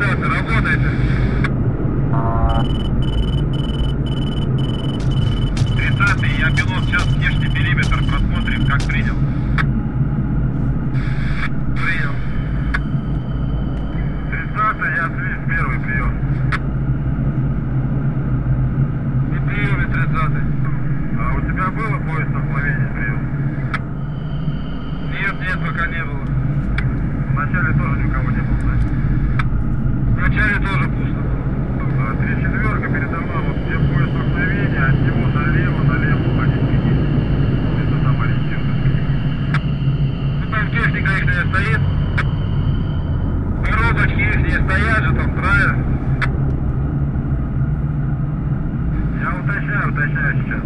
Все, работает. Тридцатый, я пилот, сейчас внешний периметр просмотрим, как принял. Принял. 30-й, я слышь, первый прием. Не приеме 30-й. А у тебя было поезд на плавение прием? Нет, нет, пока не было. Вначале тоже никого не было, значит. Вначале тоже пусто. 3-4 передо мной, вот где поезд вдохновения, от него налево уходить беги. Это там ориентирно. Ну там техника их не стоит. Коробочки их не стоят же, там правильно. Я уточняю сейчас.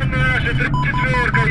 Это наша 3-4.